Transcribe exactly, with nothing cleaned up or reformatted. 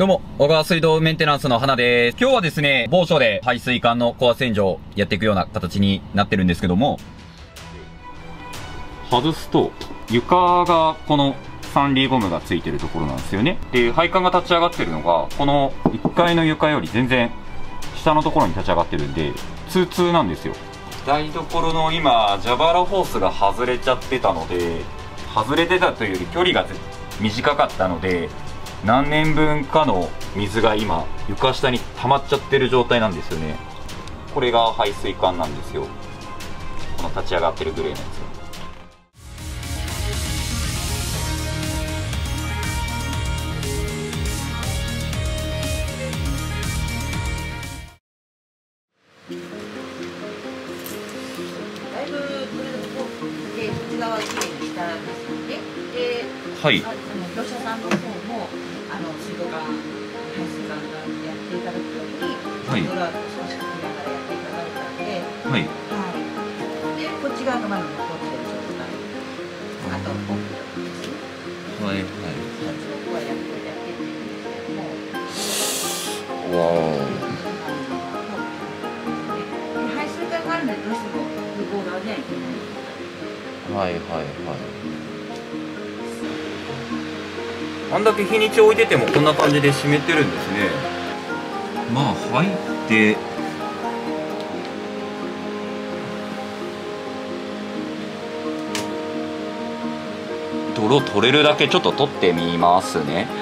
どうも、小川水道メンテナンスの花です。今日はですね、某所で排水管の高圧洗浄をやっていくような形になってるんですけども、外すと床がこのサンリーゴムがついてるところなんですよね。で、配管が立ち上がってるのが、このいっかいの床より全然下のところに立ち上がってるんで、通通なんですよ。台所の今、蛇腹ホースが外れちゃってたので、外れてたというより距離が短かったので、何年分かの水が今床下に溜まっちゃってる状態なんですよね。これが排水管なんですよ。この立ち上がってるグレーのやつ。だいぶこれでこっち側をきれいにしたんですよね。で、はい、あの業者さんの方もあの水道管、排水管がやっていただくように、はい、ドラッグを少し見ながらやっていただいたので、はい、はい、でこっち側の前に残ってる状態、あとポンプですね。はいはい。ふたつのはやってやってるんですけども。わー。で排水管があるのでどうしても。はいはいはい。あんだけ日にち置いててもこんな感じで湿ってるんですね。まあ入って泥取れるだけちょっと取ってみますね。